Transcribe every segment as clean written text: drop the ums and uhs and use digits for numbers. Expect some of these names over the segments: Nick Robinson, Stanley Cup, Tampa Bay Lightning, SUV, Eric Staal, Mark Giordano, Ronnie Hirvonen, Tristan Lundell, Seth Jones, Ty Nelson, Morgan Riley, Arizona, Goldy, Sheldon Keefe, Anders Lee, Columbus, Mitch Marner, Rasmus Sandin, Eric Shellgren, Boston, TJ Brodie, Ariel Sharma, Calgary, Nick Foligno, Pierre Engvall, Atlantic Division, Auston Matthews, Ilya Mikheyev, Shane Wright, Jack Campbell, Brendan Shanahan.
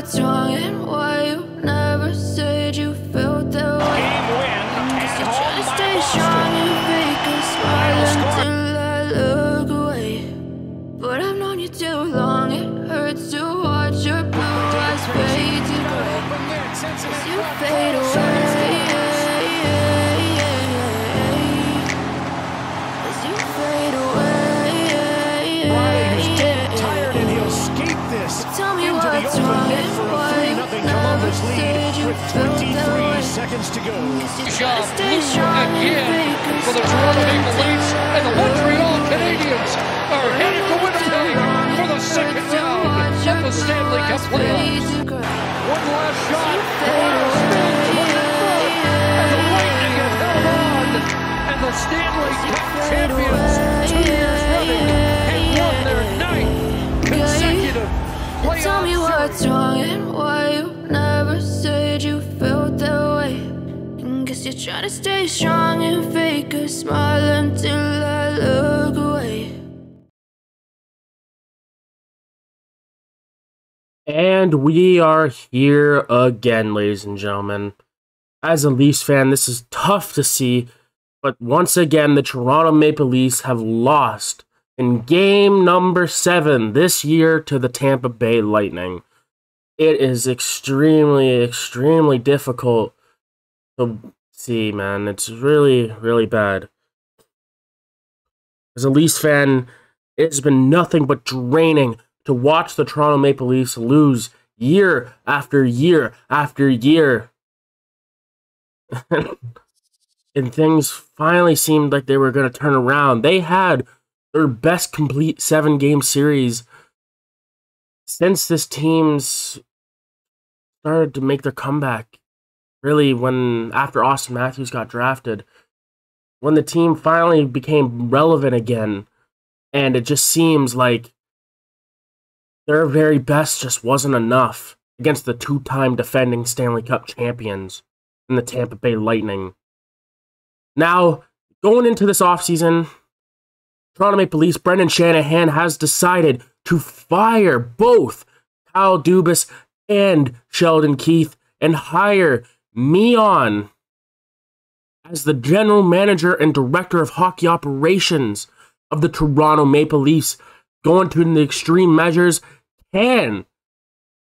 what's wrong and why you never said you felt that way. Game win and home by Boston. Final score. I look away, but I've known you too long. It hurts to watch your blue eyes fade away. As you fade away, as you fade away. Brian is dead tired and he'll skate this. Tell me what's wrong and why you never said you felt that way. Seconds to go. Job again for the Toronto Maple Leafs, and the Montreal Canadiens are headed to Winnipeg for the second round of the Stanley Cup playoffs. One last shot, and the Lightning have held on, and the Stanley Cup champions 2 years running have won their 9th consecutive playoff. Tell me what's wrong and why you never said you felt that. Guess you're trying to stay strong and fake a smile until I look away. And we are here again, ladies and gentlemen. As a Leafs fan, this is tough to see, but once again, the Toronto Maple Leafs have lost in game number 7 this year to the Tampa Bay Lightning. It is extremely, extremely difficult to see, man. It's really, really bad. As a Leafs fan, it's been nothing but draining to watch the Toronto Maple Leafs lose year after year after year. And things finally seemed like they were going to turn around. They had their best complete 7-game series since this team's started to make their comeback. Really, when after Auston Matthews got drafted, when the team finally became relevant again, and it just seems like their very best just wasn't enough against the two-time defending Stanley Cup champions and the Tampa Bay Lightning. Now, going into this offseason, Toronto Maple Leafs Brendan Shanahan has decided to fire both Kyle Dubas and Sheldon Keefe and hire Mion as the general manager and director of hockey operations of the Toronto Maple Leafs. Going to the extreme measures, can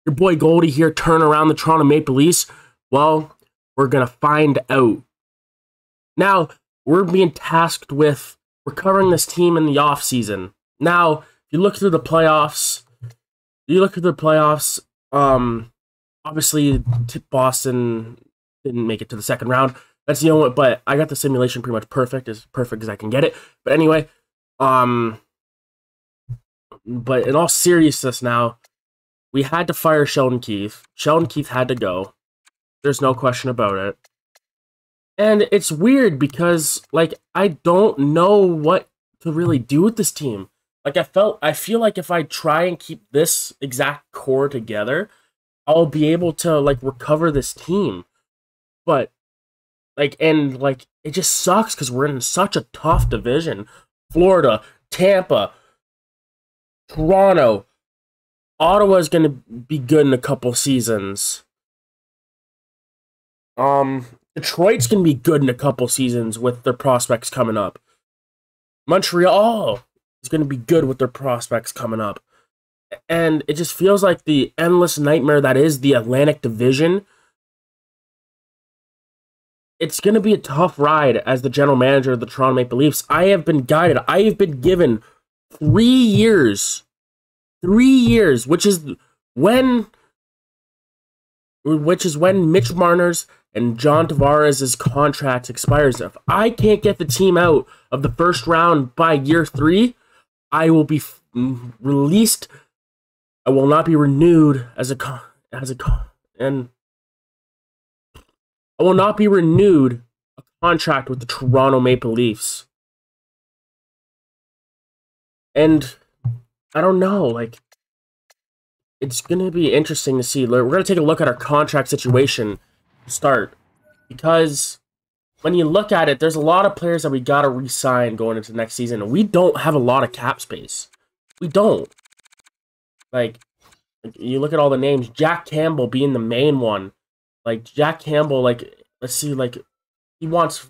your boy Goldie here turn around the Toronto Maple Leafs? Well, we're gonna find out. Now, we're being tasked with recovering this team in the offseason. Now, if you look through the playoffs, obviously Boston didn't make it to the second round. That's the only one, but I got the simulation pretty much perfect, as perfect as I can get it. But anyway, but in all seriousness now, we had to fire Sheldon Keefe. Sheldon Keefe had to go. There's no question about it. And it's weird because, like, I don't know what to really do with this team. Like, I feel like if I try and keep this exact core together, I'll be able to, like, recover this team. But, like, and, like, it just sucks because we're in such a tough division. Florida, Tampa, Toronto, Ottawa's going to be good in a couple seasons. Detroit's going to be good in a couple seasons with their prospects coming up. Montreal is going to be good with their prospects coming up. And it just feels like the endless nightmare that is the Atlantic Division. It's going to be a tough ride as the general manager of the Toronto Maple Leafs. I have been guided. I have been given 3 years. 3 years, which is when Mitch Marner's and John Tavares' contract expires. If I can't get the team out of the first round by year 3, I will be released. I will not be renewed a contract with the Toronto Maple Leafs. And I don't know, like, it's gonna be interesting to see. We're gonna take a look at our contract situation to start, because when you look at it, there's a lot of players that we gotta re-sign going into the next season, and we don't have a lot of cap space. We don't. Like, Like, you look at all the names, Jack Campbell being the main one. Like, Jack Campbell, like, let's see, like, he wants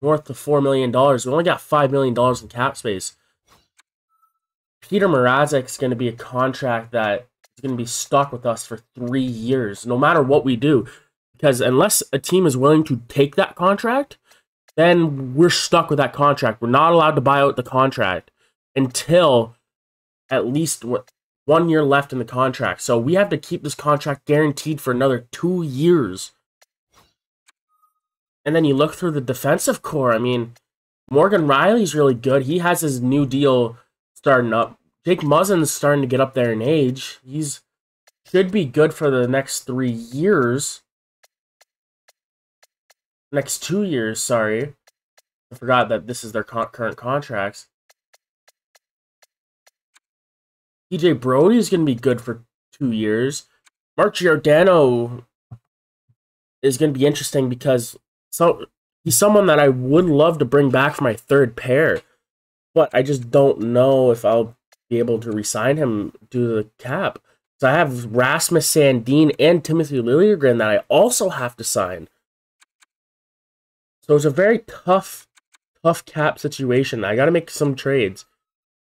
north of $4 million. We only got $5 million in cap space. Peter Mrazek's going to be a contract that is going to be stuck with us for 3 years, no matter what we do. Because unless a team is willing to take that contract, then we're stuck with that contract. We're not allowed to buy out the contract until at least 1 year left in the contract. So we have to keep this contract guaranteed for another 2 years. And then you look through the defensive core. I mean, Morgan Riley's really good. He has his new deal starting up. Jake Muzzin's starting to get up there in age. He's should be good for the next 3 years. Next 2 years, sorry. I forgot that this is their current contracts. TJ Brodie is going to be good for 2 years. Mark Giordano is going to be interesting because he's someone that I would love to bring back for my third pair. But I just don't know if I'll be able to re-sign him due to the cap. So I have Rasmus Sandin and Timothy Liljegren that I also have to sign. So it's a very tough cap situation. I got to make some trades.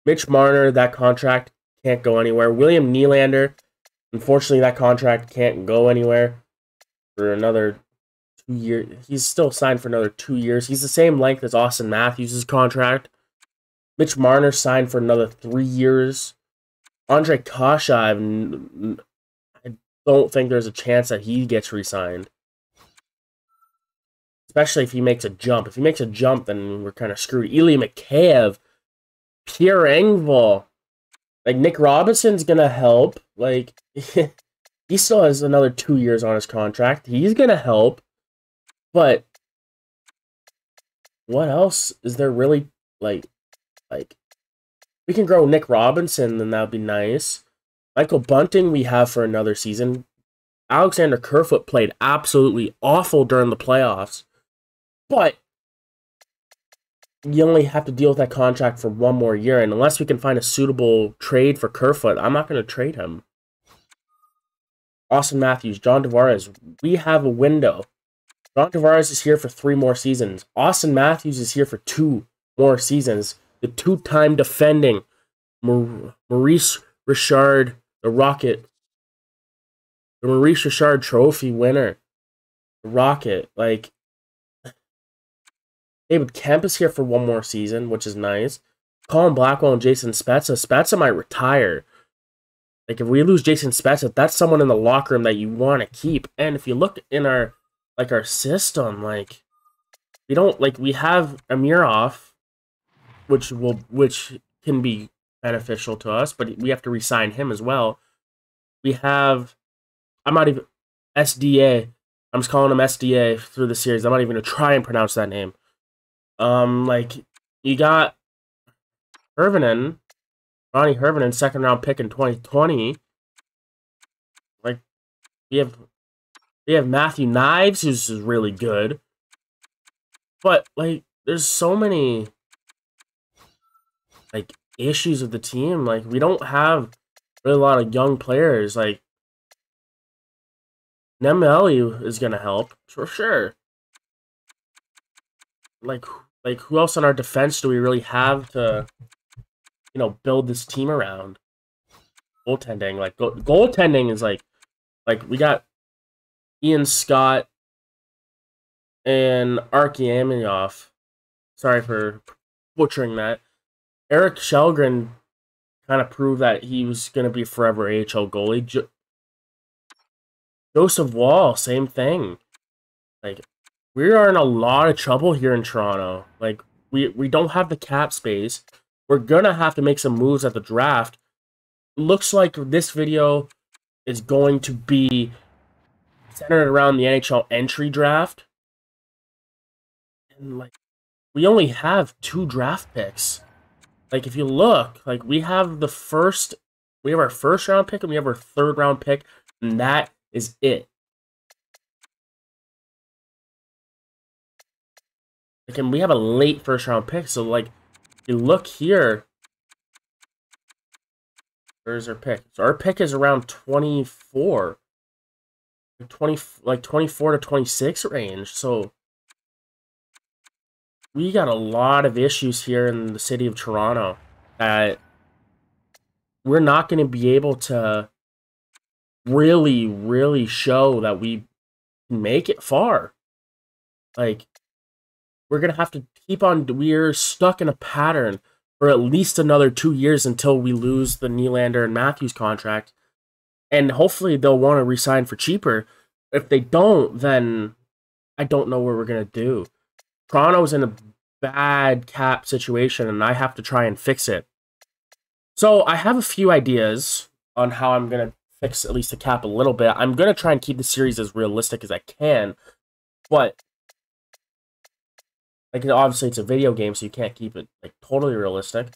Mitch Marner, that contract can't go anywhere. William Nylander, unfortunately, that contract can't go anywhere for another 2 years. He's still signed for another 2 years. He's the same length as Auston Matthews' contract. Mitch Marner signed for another 3 years. Andre Kasha, I don't think there's a chance that he gets re-signed. Especially if he makes a jump. If he makes a jump, then we're kind of screwed. Ilya Mikheyev, Pierre Engvall, like, Nick Robinson's gonna help. Like, he still has another 2 years on his contract. He's gonna help, but what else is there really? Like, we can grow Nick Robinson, then that'd be nice. Michael Bunting we have for another season. Alexander Kerfoot played absolutely awful during the playoffs. But you only have to deal with that contract for 1 more year, and unless we can find a suitable trade for Kerfoot, I'm not going to trade him. Auston Matthews, John Tavares, we have a window. John Tavares is here for 3 more seasons. Auston Matthews is here for 2 more seasons. The 2-time defending Maurice Richard, the Rocket, the Maurice Richard Trophy winner, the Rocket, like, David Kemp is here for 1 more season, which is nice. Colin Blackwell and Jason Spezza. Spezza might retire. Like, if we lose Jason Spezza, that's someone in the locker room that you want to keep. And if you look in our, like, our system, like, we don't, like, we have Amirov, which can be beneficial to us, but we have to re-sign him as well. We have, I'm not even, SDA. I'm just calling him SDA through the series. I'm not even going to try and pronounce that name. Like, you got Hirvonen, Ronnie Hirvonen, second-round pick in 2020. Like, we have Matthew Knives, who's really good. But, like, there's so many, like, issues with the team. Like, we don't have really a lot of young players. Like, Niemelu is going to help, for sure. Like, who else on our defense do we really have to, you know, build this team around? Goaltending, like, goaltending is like, we got Ian Scott and Archie Aminoff. Sorry for butchering that. Eric Shellgren kind of proved that he was going to be forever AHL goalie. Joseph Wall, same thing. Like, we are in a lot of trouble here in Toronto. Like, we don't have the cap space. We're going to have to make some moves at the draft. Looks like this video is going to be centered around the NHL entry draft. And, like, we only have 2 draft picks. Like, if you look, like, we have our 1st round pick and we have our 3rd round pick. And that is it. And we have a late 1st round pick, so, like, you look here, Where's our pick? So our pick is around 24. 24 to 26 range. So we got a lot of issues here in the city of Toronto that we're not going to be able to really, really show that we make it far. Like, we're going to have to keep on, we're stuck in a pattern for at least another 2 years until we lose the Nylander and Matthews contract. And hopefully they'll want to resign for cheaper. If they don't, then I don't know what we're going to do. Toronto's in a bad cap situation, and I have to try and fix it. So I have a few ideas on how I'm going to fix at least the cap a little bit. I'm going to try and keep the series as realistic as I can, but like, obviously it's a video game, so you can't keep it like totally realistic.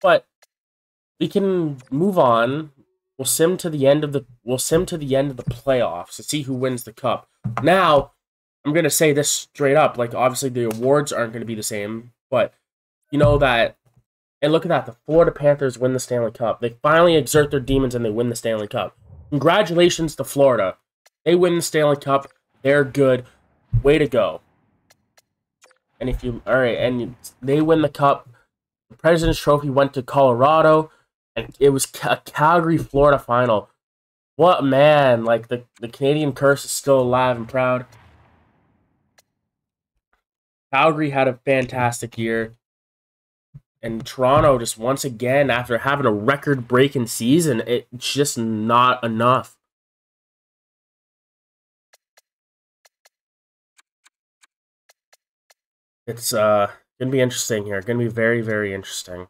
But we can move on. We'll sim to the end of the playoffs to see who wins the cup. Now, I'm going to say this straight up. Like, obviously the awards aren't going to be the same, but you know that. And look at that. The Florida Panthers win the Stanley Cup. They finally exert their demons and they win the Stanley Cup. Congratulations to Florida. They win the Stanley Cup. They're good. Way to go. And if you... Alright, and they win the cup. The President's Trophy went to Colorado. And it was a Calgary, Florida final. What, man. Like, the Canadian curse is still alive and proud. Calgary had a fantastic year. And Toronto, just once again, after having a record-breaking season, it's just not enough. It's going to be interesting here. Going to be very, very interesting.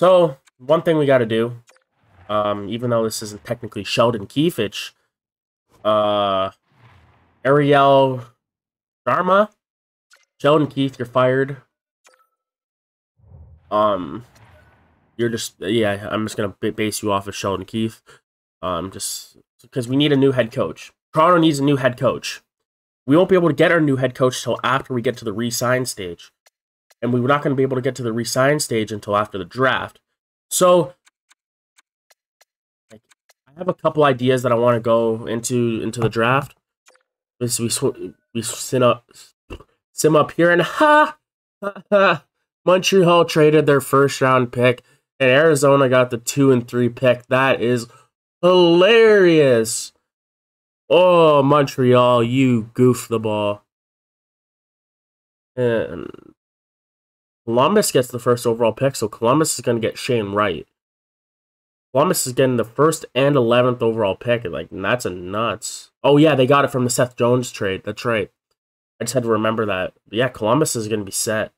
So, one thing we got to do, even though this isn't technically Sheldon Keefe, Ariel Sharma, Sheldon Keefe, you're fired. You're just, yeah, I'm just going to base you off of Sheldon Keefe, just because we need a new head coach. Toronto needs a new head coach. We won't be able to get our new head coach till after we get to the re-sign stage. And we were not going to be able to get to the re-sign stage until after the draft. So, like, I have a couple ideas that I want to go into the draft. We sim up here and ha! Montreal traded their first-round pick, and Arizona got the 2 and 3 pick. That is hilarious. Oh, Montreal, you goofed the ball. And Columbus gets the first overall pick, so Columbus is going to get Shane Wright. Columbus is getting the 1st and 11th overall pick. Like, that's a nuts. Oh, yeah, they got it from the Seth Jones trade. That's right. I just had to remember that. But yeah, Columbus is going to be set.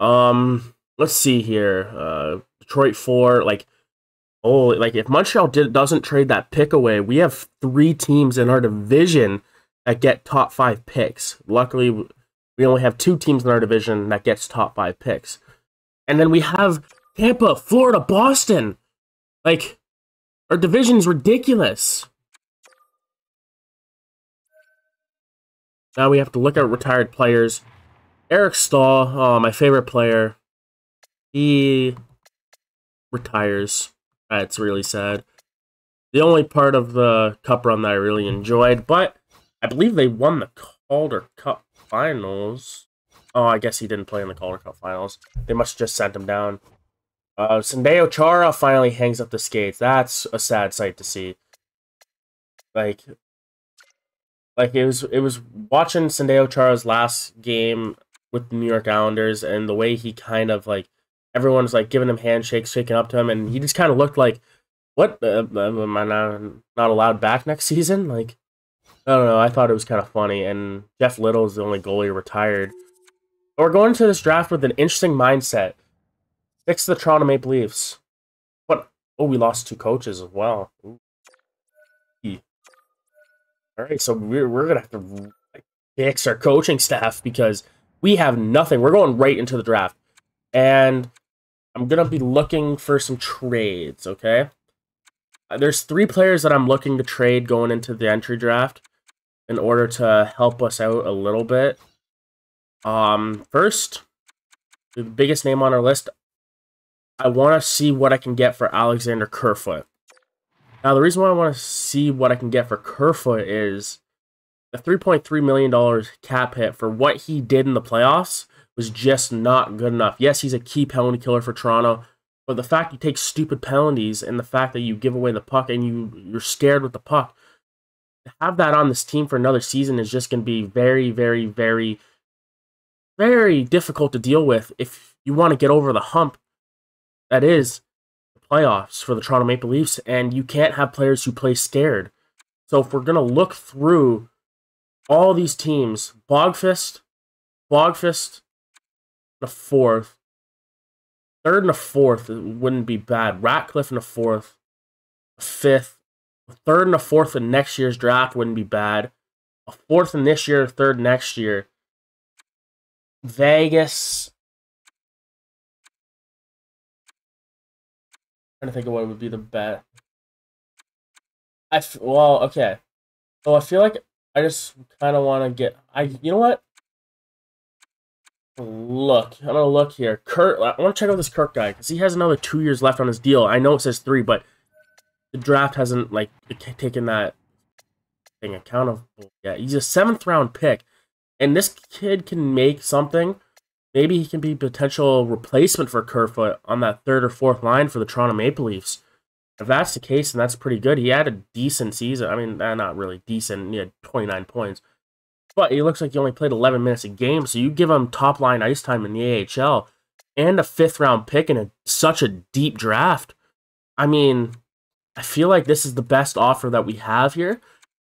Let's see here. Detroit 4, like, oh, like if Montreal doesn't trade that pick away, we have 3 teams in our division that get top 5 picks. Luckily, we only have 2 teams in our division that gets top 5 picks. And then we have Tampa, Florida, Boston. Like, our division's ridiculous. Now we have to look at retired players. Eric Staal, oh, my favorite player, he retires. That's really sad. The only part of the cup run that I really enjoyed, but I believe they won the Calder Cup Finals. Oh, I guess he didn't play in the Calder Cup Finals. They must have just sent him down. Sandeo Chara finally hangs up the skates. That's a sad sight to see. Like it was watching Sandeo Chara's last game with the New York Islanders, and the way he kind of, like, everyone was like giving him handshakes, shaking up to him, and he just kind of looked like, what, am I not allowed back next season? Like, I don't know, I thought it was kind of funny, and Jeff Little is the only goalie retired. But we're going into this draft with an interesting mindset. Fix the Toronto Maple Leafs. What? Oh, we lost 2 coaches as well. Ooh. All right, so we're going to have to, like, fix our coaching staff because we have nothing. We're going right into the draft. And I'm going to be looking for some trades, okay? There's 3 players that I'm looking to trade going into the entry draft in order to help us out a little bit. First, the biggest name on our list, I want to see what I can get for Alexander Kerfoot. Now, the reason why I want to see what I can get for Kerfoot is the $3.3 million cap hit for what he did in the playoffs was just not good enough. Yes, he's a key penalty killer for Toronto, but the fact you take stupid penalties and the fact that you give away the puck and you're scared with the puck, to have that on this team for another season is just going to be very, very, very, very difficult to deal with if you want to get over the hump that is the playoffs for the Toronto Maple Leafs, and you can't have players who play scared. So if we're going to look through all these teams, Bogfist, the fourth, third and a fourth wouldn't be bad. Ratcliffe in the fourth, a fifth, a third and a fourth in next year's draft wouldn't be bad. A fourth in this year, a third next year. Vegas. I'm trying to think of what would be the best. Well, okay. So I feel like I just kind of want to get... You know what? I'm going to look here. Kirk, I want to check out this Kirk guy, because he has another 2 years left on his deal. I know it says 3, but the draft hasn't, like, taken that thing account of yet. He's a 7th-round pick, and this kid can make something. Maybe he can be potential replacement for Kerfoot on that 3rd or 4th line for the Toronto Maple Leafs. If that's the case, then that's pretty good. He had a decent season. I mean, not really decent. He had 29 points. But he looks like he only played 11 minutes a game, so you give him top-line ice time in the AHL and a 5th-round pick in such a deep draft. I mean, I feel like this is the best offer that we have here,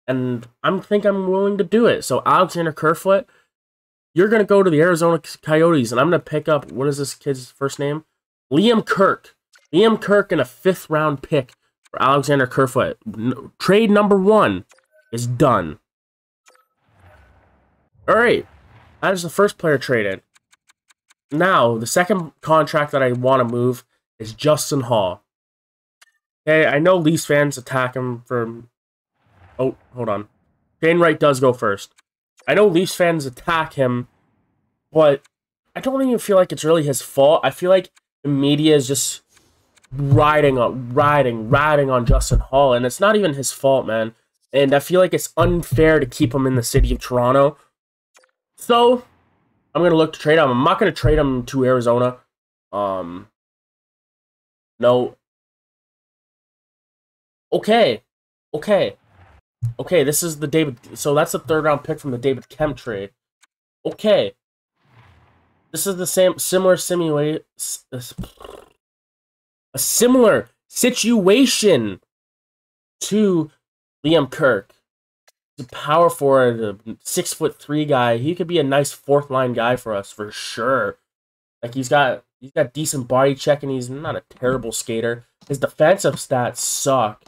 and I think I'm willing to do it. So Alexander Kerfoot, you're going to go to the Arizona Coyotes, and I'm going to pick up, what is this kid's first name? Liam Kirk. Liam Kirk and a 5th-round pick for Alexander Kerfoot. Trade number 1 is done. All right, that is the first player traded. Now, the second contract that I want to move is Justin Holl. Okay, I know Leafs fans attack him for... Oh, hold on. Shane Wright does go first. I know Leafs fans attack him, but I don't even feel like it's really his fault. I feel like the media is just riding on Justin Holl, and it's not even his fault, man. And I feel like it's unfair to keep him in the city of Toronto. So, I'm going to look to trade him. I'm not going to trade him to Arizona. No. Okay, this is the David... So, that's the 3rd-round pick from the David Kemp trade. Okay. This is the same... A similar situation to Liam Kirk. He's a power forward, a 6'3" guy. He could be a nice 4th-line guy for us for sure. Like he's got decent body check and he's not a terrible skater. His defensive stats suck.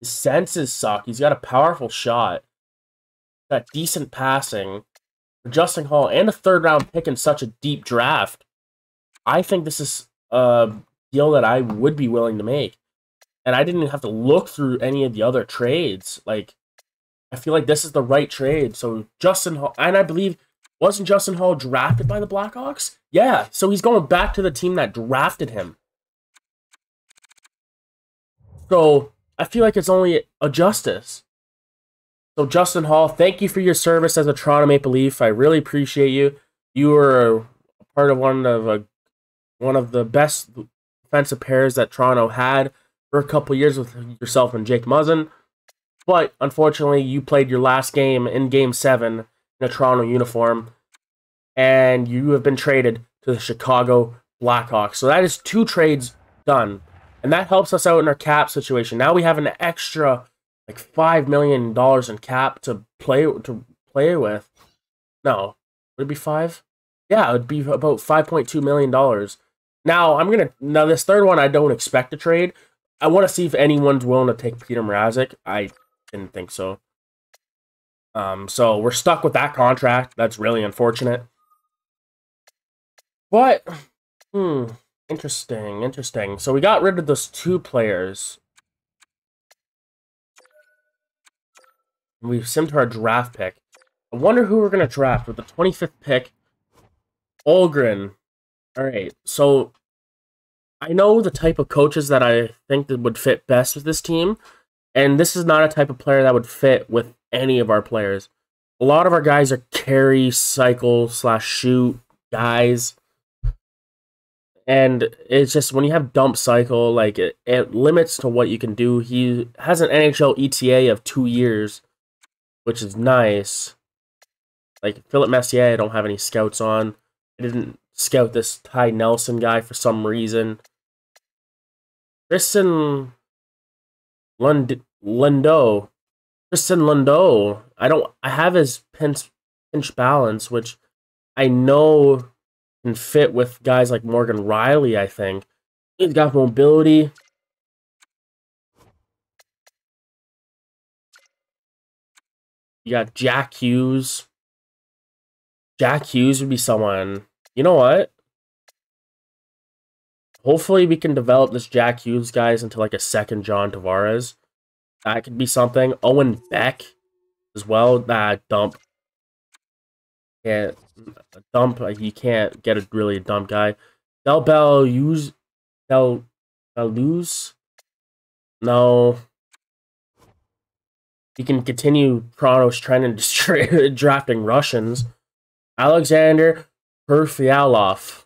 His senses suck. He's got a powerful shot. He's got decent passing. For Justin Holl and a 3rd-round pick in such a deep draft, I think this is a deal that I would be willing to make. And I didn't have to look through any of the other trades. Like, I feel like this is the right trade. So Justin Holl, and I believe, wasn't Justin Holl drafted by the Blackhawks? Yeah, so he's going back to the team that drafted him. So I feel like it's only a justice. So Justin Holl, thank you for your service as a Toronto Maple Leaf. I really appreciate you. You were a part of one of the best defensive pairs that Toronto had for a couple years with yourself and Jake Muzzin. But, unfortunately, you played your last game in Game 7 in a Toronto uniform, and you have been traded to the Chicago Blackhawks. So that is 2 trades done, and that helps us out in our cap situation. Now we have an extra, like, $5 million in cap to play with. No. Would it be 5? Yeah, it would be about $5.2 million. Now, now, this third one I don't expect to trade. I want to see if anyone's willing to take Peter Mrazek. I didn't think so. So we're stuck with that contract. That's really unfortunate. But, interesting. So we got rid of those 2 players. We've simmed to our draft pick. I wonder who we're going to draft with the 25th pick. Algren. All right, so I know the type of coaches that I think that would fit best with this team, and this is not a type of player that would fit with any of our players. A lot of our guys are carry, cycle, slash shoot guys. And it's just when you have dump cycle, like it limits to what you can do. He has an NHL ETA of 2 years, which is nice. Like Philip Messier, I don't have any scouts on. I didn't scout this Ty Nelson guy for some reason. Tristan Lundell. I have his pinch balance, which I know can fit with guys like Morgan Riley, I think. He's got mobility. You got Jack Hughes. Jack Hughes would be someone. You know what? Hopefully we can develop this Jack Hughes guys into like a second John Tavares. That could be something. Owen Beck as well. That dump. Can't dump. You can't get a really dump guy. Del Bell lose. No. You can continue Toronto's trend in drafting Russians. Alexander Kerfoot.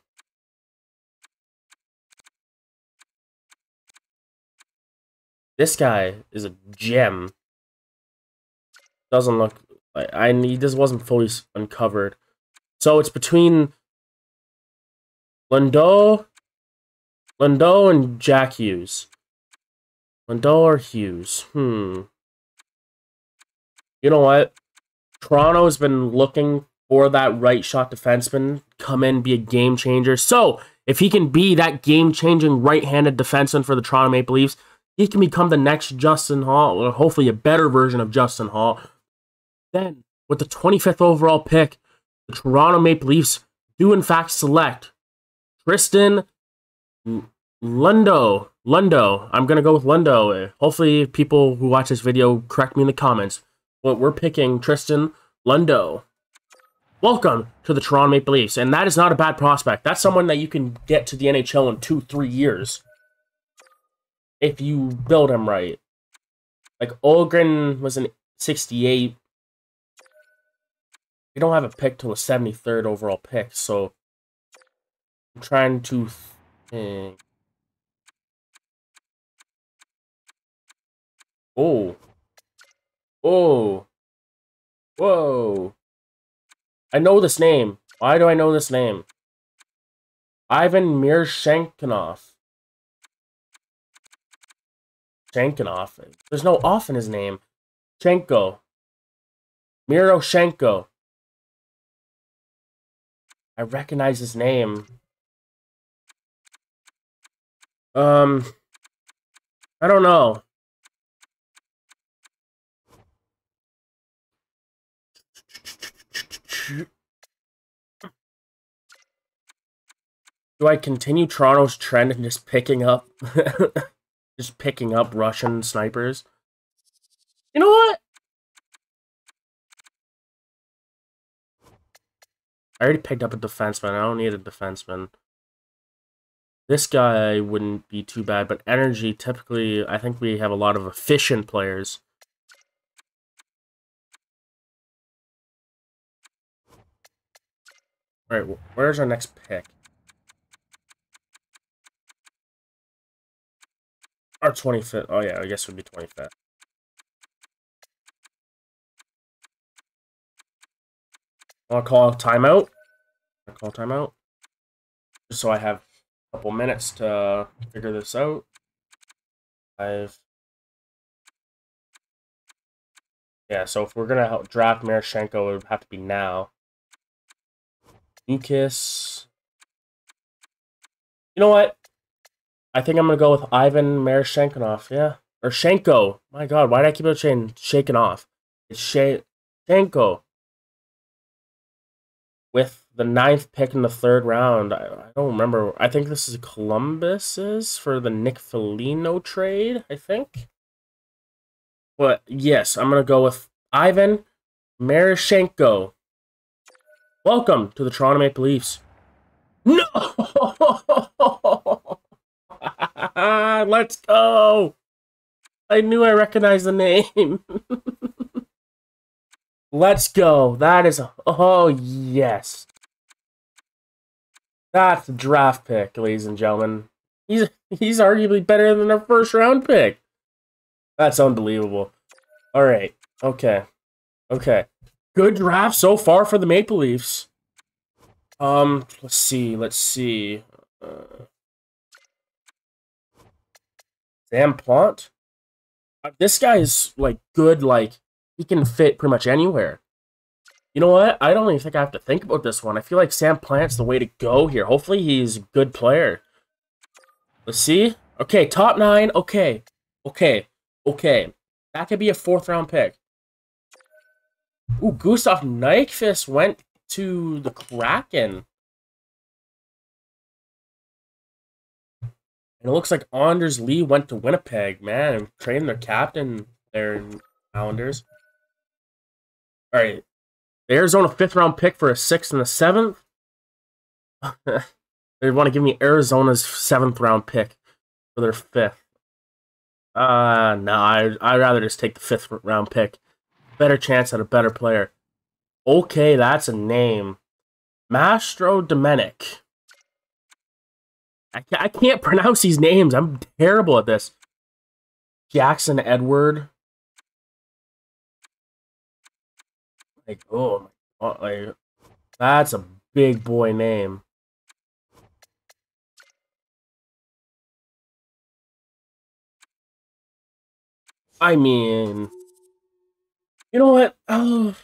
This guy is a gem. Doesn't look like he just wasn't fully uncovered. So it's between Lundell and Jack Hughes. Lundell or Hughes? You know what? Toronto has been looking for that right shot defenseman, come in, be a game changer. So if he can be that game changing right-handed defenseman for the Toronto Maple Leafs, he can become the next Justin Holl, or hopefully a better version of Justin Holl. Then, with the 25th overall pick, the Toronto Maple Leafs do in fact select Tristan Lundell. I'm going to go with Lundell. Hopefully people who watch this video correct me in the comments. But we're picking Tristan Lundell. Welcome to the Toronto Maple Leafs. And that is not a bad prospect. That's someone that you can get to the NHL in 2-3 years. If you build him right. Like Olgren was in 68. We don't have a pick till the 73rd overall pick, so I'm trying to think. Whoa. I know this name. Why do I know this name? Ivan Miroshenko. There's no off in his name. Miroshenko. I recognize his name. I don't know. Do I continue Toronto's trend and just picking up Russian snipers? You know what? I already picked up a defenseman. I don't need a defenseman. This guy wouldn't be too bad, but energy, typically, I think we have a lot of efficient players. Alright, where's our next pick? Our 25th. Oh yeah, I guess it would be 25th. I'll call timeout. Just so I have a couple minutes to figure this out. 5. Yeah, so if we're gonna draft Miroshenko, it would have to be now. Lucas. You know what? I think I'm gonna go with Ivan Miroshenko. Yeah, or Shenko. My God, why did I keep on saying shaking off? It's Shenko. With the 9th pick in the 3rd round, I don't remember. I think this is Columbus's for the Nick Foligno trade, I think. But yes, I'm going to go with Ivan Miroshenko. Welcome to the Toronto Maple Leafs. No! Let's go! I knew I recognized the name. Let's go. That is... Oh, yes. That's a draft pick, ladies and gentlemen. He's arguably better than our first-round pick. That's unbelievable. All right. Okay. Okay. Good draft so far for the Maple Leafs. Let's see. Let's see. Sam Plant? This guy is, like, good, like... He can fit pretty much anywhere. You know what? I don't even think I have to think about this one. I feel like Sam Plant's the way to go here. Hopefully he's a good player. Let's see. Okay, top 9. Okay. Okay. Okay. That could be a 4th-round pick. Ooh, Gustav Nyquist went to the Kraken. And it looks like Anders Lee went to Winnipeg. Man, I'm trading their captain there in Islanders. All right, the Arizona 5th-round pick for a 6th and a 7th. They want to give me Arizona's 7th-round pick for their 5th. No, I'd rather just take the 5th-round pick. Better chance at a better player. Okay, that's a name, Mastrodomenic. I can't pronounce these names. I'm terrible at this. Jackson Edward. Like, oh my god, like, that's a big boy name. I mean, you know what? Oh,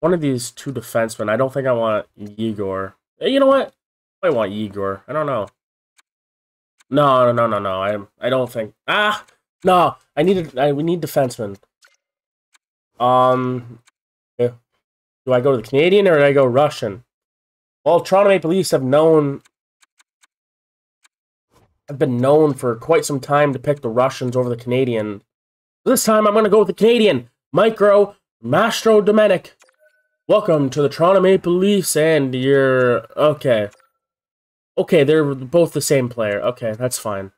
one of these two defensemen. I don't think I want Igor. You know what? I want Igor. I don't know. No. I don't think. Ah, no. We need defensemen. Do I go to the Canadian or do I go Russian? Well, Toronto Maple Leafs have been known for quite some time to pick the Russians over the Canadian. This time I'm going to go with the Canadian. Micro Mastrodomenic. Welcome to the Toronto Maple Leafs and you're... Okay. Okay, they're both the same player. Okay, that's fine.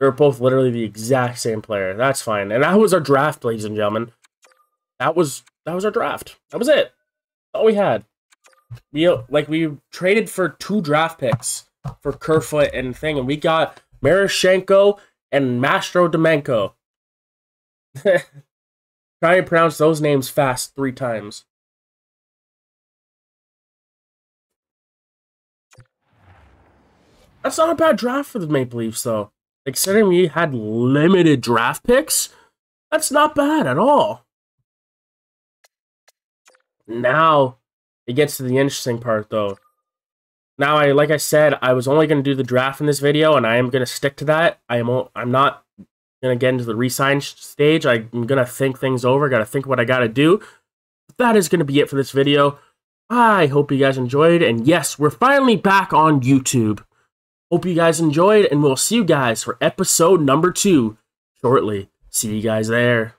They're both literally the exact same player. That's fine. And that was our draft, ladies and gentlemen. That was our draft. That was it. All we had. We traded for 2 draft picks for Kerfoot and thing, and we got Miroshenko and Mastrodomenko. Try and pronounce those names fast 3 times. That's not a bad draft for the Maple Leafs, though. Considering we had limited draft picks, that's not bad at all. Now it gets to the interesting part, though. Now, like I said, I was only going to do the draft in this video, and I am going to stick to that. I'm not going to get into the re-sign stage. I'm going to think things over. Got to think what I got to do. But that is going to be it for this video. I hope you guys enjoyed, and yes, we're finally back on YouTube. Hope you guys enjoyed, and we'll see you guys for episode number 2 shortly. See you guys there.